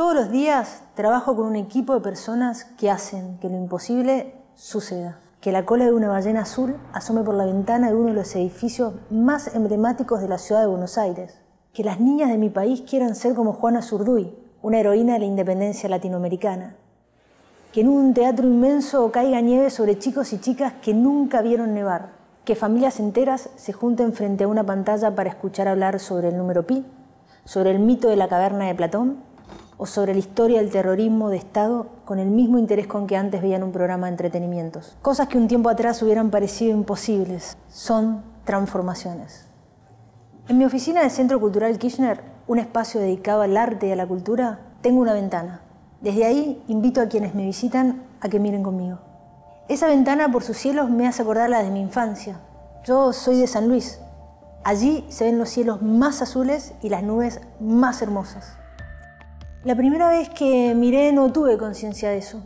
Todos los días trabajo con un equipo de personas que hacen que lo imposible suceda. Que la cola de una ballena azul asome por la ventana de uno de los edificios más emblemáticos de la ciudad de Buenos Aires. Que las niñas de mi país quieran ser como Juana Azurduy, una heroína de la independencia latinoamericana. Que en un teatro inmenso caiga nieve sobre chicos y chicas que nunca vieron nevar. Que familias enteras se junten frente a una pantalla para escuchar hablar sobre el número pi, sobre el mito de la caverna de Platón o sobre la historia del terrorismo de Estado con el mismo interés con que antes veían un programa de entretenimientos. Cosas que un tiempo atrás hubieran parecido imposibles son transformaciones. En mi oficina del Centro Cultural Kirchner, un espacio dedicado al arte y a la cultura, tengo una ventana. Desde ahí invito a quienes me visitan a que miren conmigo. Esa ventana por sus cielos me hace acordar la de mi infancia. Yo soy de San Luis. Allí se ven los cielos más azules y las nubes más hermosas. La primera vez que miré no tuve conciencia de eso.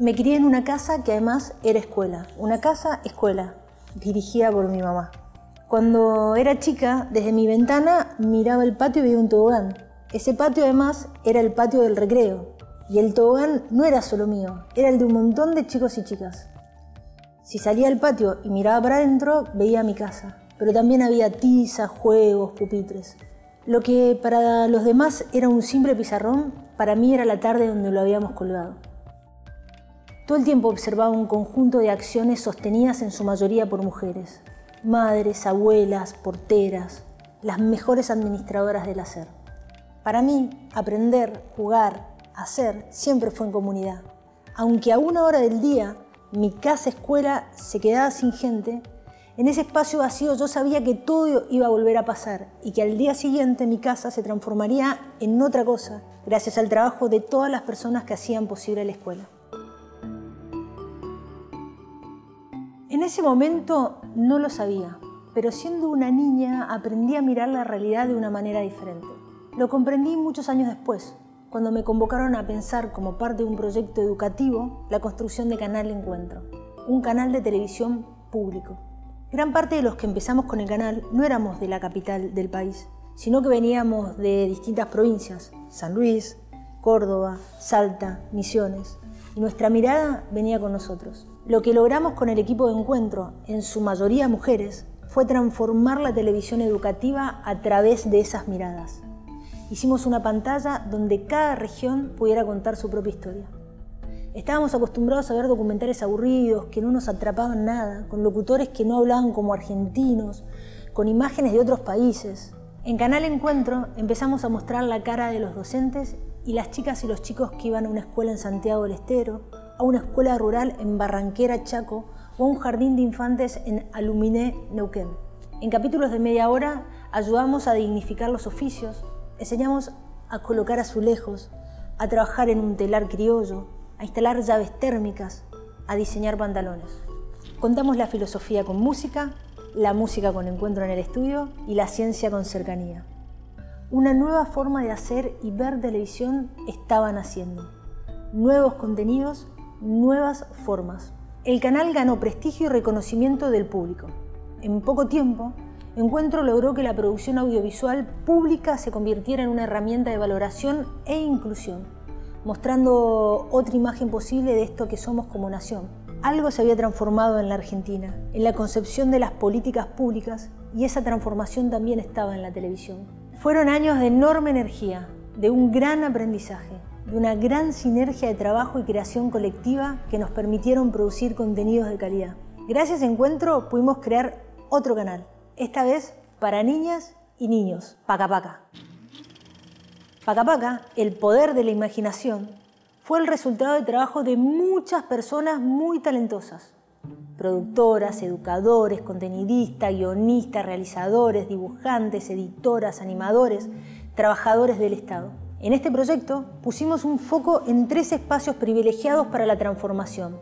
Me crié en una casa que además era escuela. Una casa-escuela, dirigida por mi mamá. Cuando era chica, desde mi ventana miraba el patio y veía un tobogán. Ese patio además era el patio del recreo. Y el tobogán no era solo mío, era el de un montón de chicos y chicas. Si salía al patio y miraba para adentro, veía mi casa, pero también había tizas, juegos, pupitres. Lo que para los demás era un simple pizarrón, para mí era la tarde donde lo habíamos colgado. Todo el tiempo observaba un conjunto de acciones sostenidas en su mayoría por mujeres, madres, abuelas, porteras, las mejores administradoras del hacer. Para mí, aprender, jugar, hacer, siempre fue en comunidad. Aunque a una hora del día mi casa-escuela se quedaba sin gente, en ese espacio vacío yo sabía que todo iba a volver a pasar y que al día siguiente mi casa se transformaría en otra cosa gracias al trabajo de todas las personas que hacían posible la escuela. En ese momento no lo sabía, pero siendo una niña aprendí a mirar la realidad de una manera diferente. Lo comprendí muchos años después, cuando me convocaron a pensar como parte de un proyecto educativo la construcción de Canal Encuentro, un canal de televisión público. Gran parte de los que empezamos con el canal no éramos de la capital del país, sino que veníamos de distintas provincias, San Luis, Córdoba, Salta, Misiones, y nuestra mirada venía con nosotros. Lo que logramos con el equipo de Encuentro, en su mayoría mujeres, fue transformar la televisión educativa a través de esas miradas. Hicimos una pantalla donde cada región pudiera contar su propia historia. Estábamos acostumbrados a ver documentales aburridos, que no nos atrapaban nada, con locutores que no hablaban como argentinos, con imágenes de otros países. En Canal Encuentro empezamos a mostrar la cara de los docentes y las chicas y los chicos que iban a una escuela en Santiago del Estero, a una escuela rural en Barranquera, Chaco, o a un jardín de infantes en Aluminé, Neuquén. En capítulos de media hora ayudamos a dignificar los oficios, enseñamos a colocar azulejos, a trabajar en un telar criollo, a instalar llaves térmicas, a diseñar pantalones. Contamos la filosofía con música, la música con encuentro en el estudio y la ciencia con cercanía. Una nueva forma de hacer y ver televisión estaban haciendo. Nuevos contenidos, nuevas formas. El canal ganó prestigio y reconocimiento del público. En poco tiempo, Encuentro logró que la producción audiovisual pública se convirtiera en una herramienta de valoración e inclusión, mostrando otra imagen posible de esto que somos como nación. Algo se había transformado en la Argentina, en la concepción de las políticas públicas, y esa transformación también estaba en la televisión. Fueron años de enorme energía, de un gran aprendizaje, de una gran sinergia de trabajo y creación colectiva que nos permitieron producir contenidos de calidad. Gracias a Encuentro pudimos crear otro canal, esta vez para niñas y niños, PakaPaka. PakaPaka, el poder de la imaginación, fue el resultado de trabajo de muchas personas muy talentosas. Productoras, educadores, contenidistas, guionistas, realizadores, dibujantes, editoras, animadores, trabajadores del Estado. En este proyecto pusimos un foco en tres espacios privilegiados para la transformación: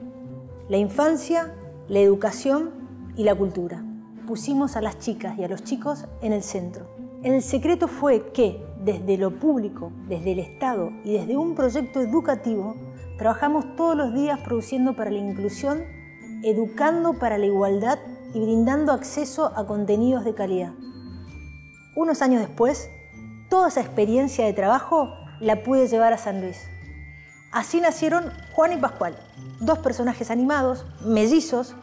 la infancia, la educación y la cultura. Pusimos a las chicas y a los chicos en el centro. El secreto fue que, desde lo público, desde el Estado y desde un proyecto educativo, trabajamos todos los días produciendo para la inclusión, educando para la igualdad y brindando acceso a contenidos de calidad. Unos años después, toda esa experiencia de trabajo la pude llevar a San Luis. Así nacieron Juan y Pascual, dos personajes animados, mellizos,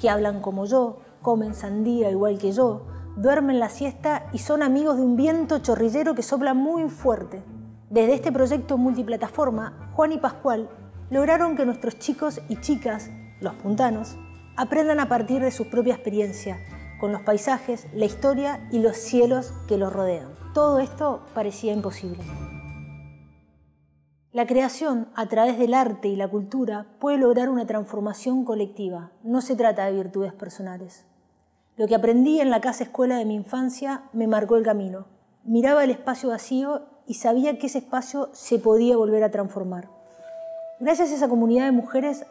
que hablan como yo, comen sandía igual que yo, duermen la siesta y son amigos de un viento chorrillero que sopla muy fuerte. Desde este proyecto multiplataforma, Juan y Pascual lograron que nuestros chicos y chicas, los puntanos, aprendan a partir de su propia experiencia, con los paisajes, la historia y los cielos que los rodean. Todo esto parecía imposible. La creación, a través del arte y la cultura, puede lograr una transformación colectiva. No se trata de virtudes personales. Lo que aprendí en la casa escuela de mi infancia me marcó el camino. Miraba el espacio vacío y sabía que ese espacio se podía volver a transformar. Gracias a esa comunidad de mujeres,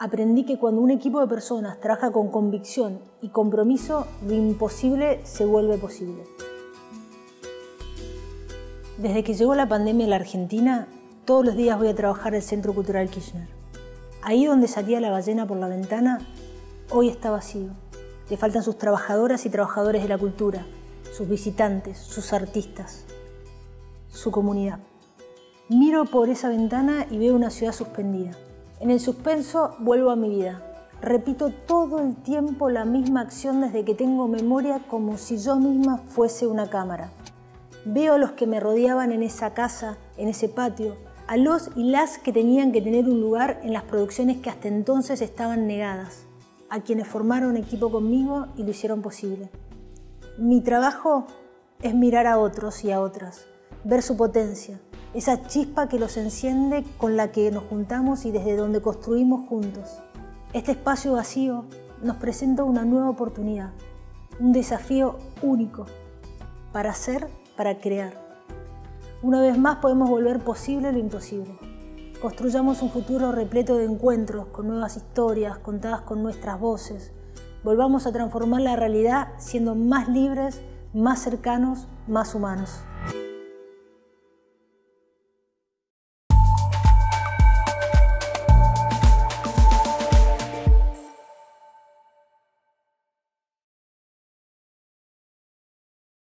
aprendí que cuando un equipo de personas trabaja con convicción y compromiso, lo imposible se vuelve posible. Desde que llegó la pandemia a la Argentina, todos los días voy a trabajar al Centro Cultural Kirchner. Ahí donde salía la ballena por la ventana, hoy está vacío. Le faltan sus trabajadoras y trabajadores de la cultura, sus visitantes, sus artistas, su comunidad. Miro por esa ventana y veo una ciudad suspendida. En el suspenso vuelvo a mi vida. Repito todo el tiempo la misma acción desde que tengo memoria, como si yo misma fuese una cámara. Veo a los que me rodeaban en esa casa, en ese patio, a los y las que tenían que tener un lugar en las producciones que hasta entonces estaban negadas, a quienes formaron equipo conmigo y lo hicieron posible. Mi trabajo es mirar a otros y a otras, ver su potencia, esa chispa que los enciende, con la que nos juntamos y desde donde construimos juntos. Este espacio vacío nos presenta una nueva oportunidad, un desafío único para hacer, para crear. Una vez más podemos volver posible lo imposible. Construyamos un futuro repleto de encuentros, con nuevas historias contadas con nuestras voces. Volvamos a transformar la realidad siendo más libres, más cercanos, más humanos.